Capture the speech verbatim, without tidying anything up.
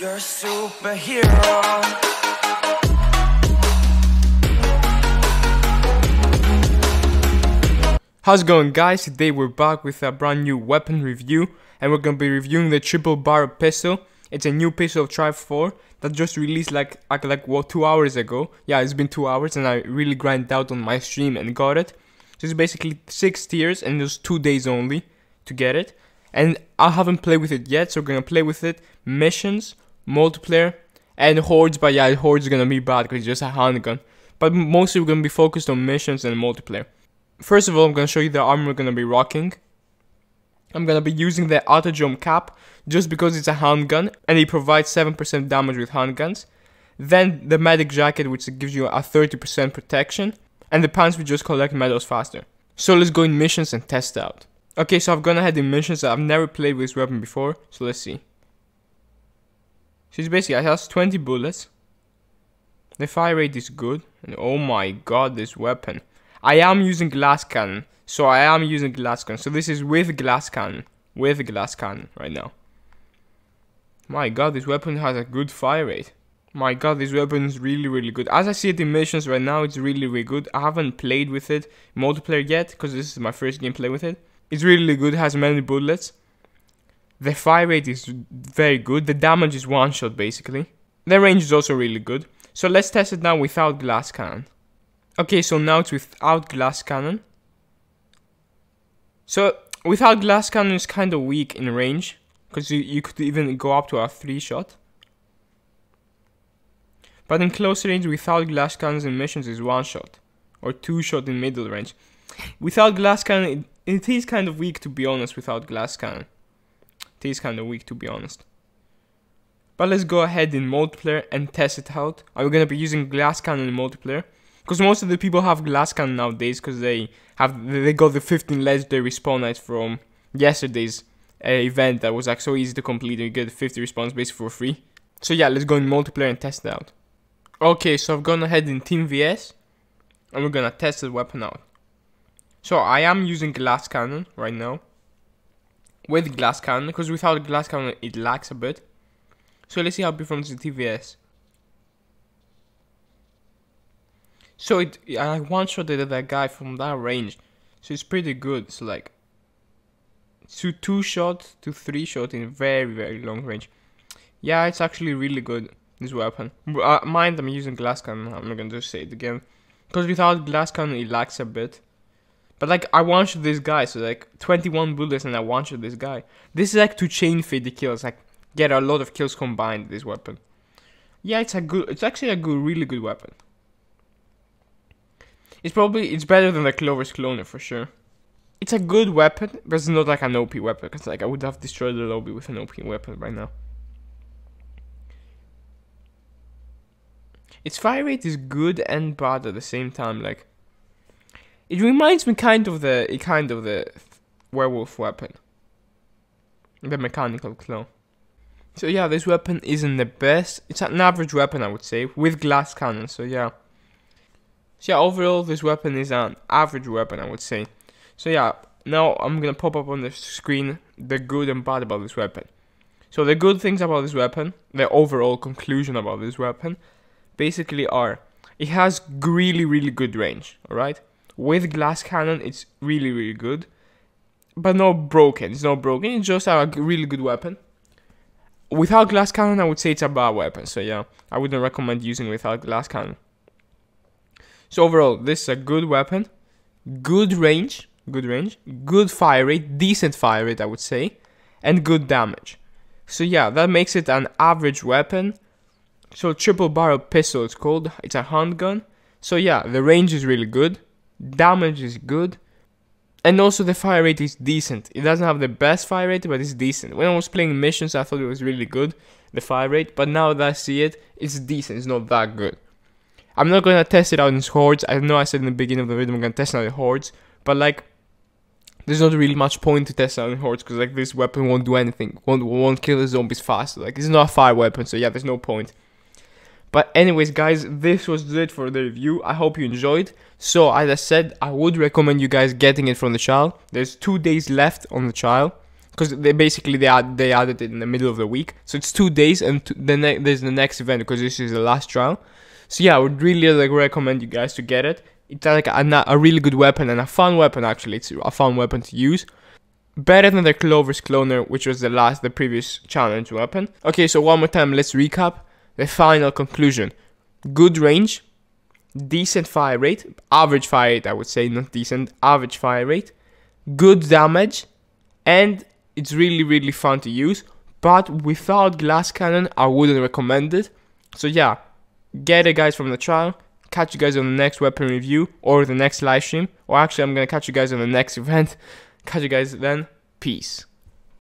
You're a superhero. How's it going, guys? Today we're back with a brand new weapon review, and we're gonna be reviewing the triple barrel pistol. It's a new pistol of Tri four that just released like like, like what, two hours ago. Yeah, it's been two hours, and I really grinded out on my stream and got it. So it's basically six tiers, and there's two days only to get it. And I haven't played with it yet, so we're gonna play with it. Missions, multiplayer, and hordes. But yeah, hordes are gonna be bad because it's just a handgun. But mostly we're gonna be focused on missions and multiplayer. First of all, I'm going to show you the armor we're going to be rocking. I'm going to be using the autodrome cap, just because it's a handgun, and it provides seven percent damage with handguns. Then the medic jacket, which gives you a thirty percent protection. And the pants, which just collect medals faster. So let's go in missions and test it out. Okay, so I've gone ahead in missions. I've never played with this weapon before, so let's see. So it's basically, it has twenty bullets. The fire rate is good. And oh my god, this weapon. I am using glass cannon, so I am using glass cannon, so this is with glass cannon, with glass cannon right now. My god, this weapon has a good fire rate. My god, this weapon is really, really good. As I see it in missions right now, it's really, really good. I haven't played with it multiplayer yet, because this is my first gameplay with it. It's really good, has many bullets. The fire rate is very good, the damage is one shot basically. The range is also really good. So let's test it now without glass cannon. Okay, so now it's without glass cannon. So without glass cannon is kind of weak in range, because you, you could even go up to a three shot. But in close range, without glass cannons in missions is one shot, or two shot in middle range. Without glass cannon, it, it is kind of weak to be honest, without glass cannon. It is kind of weak to be honest. But let's go ahead in multiplayer and test it out. I'm going to be using glass cannon in multiplayer. Because most of the people have glass cannon nowadays, because they have they got the fifteen legendary spawn nights from yesterday's uh, event that was like so easy to complete, and you get fifty respawns basically for free. So yeah, let's go in multiplayer and test it out. Okay, so I've gone ahead in team versus, and we're gonna test the weapon out. So I am using glass cannon right now with glass cannon, because without glass cannon it lacks a bit. So let's see how it performs in team versus. So it, I one-shotted that guy from that range, so it's pretty good. It's like two, two shot to three shot in very, very long range. Yeah, it's actually really good, this weapon. Uh, mind, I'm using glass cannon. I'm not gonna just say it again, because without glass cannon it lacks a bit. But like I one-shot this guy, so like twenty-one bullets and I one-shot this guy. This is like to chain feed the kills, like get a lot of kills combined. This weapon. Yeah, it's a good. It's actually a good, really good weapon. It's probably, it's better than the Clover's Cloner for sure. It's a good weapon, but it's not like an O P weapon, because like I would have destroyed the lobby with an O P weapon right now. Its fire rate is good and bad at the same time. Like, it reminds me kind of the, kind of the werewolf weapon. The mechanical claw. So yeah, this weapon isn't the best. It's an average weapon I would say, with glass cannon, so yeah. So yeah, overall this weapon is an average weapon I would say. So yeah, now I'm gonna pop up on the screen the good and bad about this weapon. So the good things about this weapon, the overall conclusion about this weapon, basically are, it has really, really good range, alright? With glass cannon it's really, really good, but not broken, it's not broken, it's just a really good weapon. Without glass cannon I would say it's a bad weapon, so yeah, I wouldn't recommend using it without glass cannon. So overall, this is a good weapon, good range, good range, good fire rate, decent fire rate I would say, and good damage. So yeah, that makes it an average weapon. So triple barrel pistol it's called, it's a handgun. So yeah, the range is really good, damage is good, and also the fire rate is decent. It doesn't have the best fire rate, but it's decent. When I was playing missions, I thought it was really good, the fire rate, but now that I see it, it's decent, it's not that good. I'm not gonna test it out in hordes. I know I said in the beginning of the video I'm gonna test it out in hordes, but like there's not really much point to test it out in hordes, because like this weapon won't do anything, won't won't kill the zombies fast. Like it's not a fire weapon, so yeah, there's no point. But anyways, guys, this was it for the review. I hope you enjoyed. So as I said, I would recommend you guys getting it from the trial. There's two days left on the trial, because they basically they add, they added it in the middle of the week, so it's two days and two, the ne there's the next event because this is the last round. So yeah, I would really like recommend you guys to get it. It's like a, a really good weapon and a fun weapon actually. It's a fun weapon to use. Better than the Clover's Cloner, which was the last, the previous challenge weapon. Okay, so one more time, let's recap the final conclusion. Good range, decent fire rate, average fire rate I would say, not decent, average fire rate, good damage, and it's really really fun to use, but without glass cannon I wouldn't recommend it. So yeah, get it guys from the trial. Catch you guys on the next weapon review or the next live stream, or actually I'm gonna catch you guys on the next event. Catch you guys then. Peace.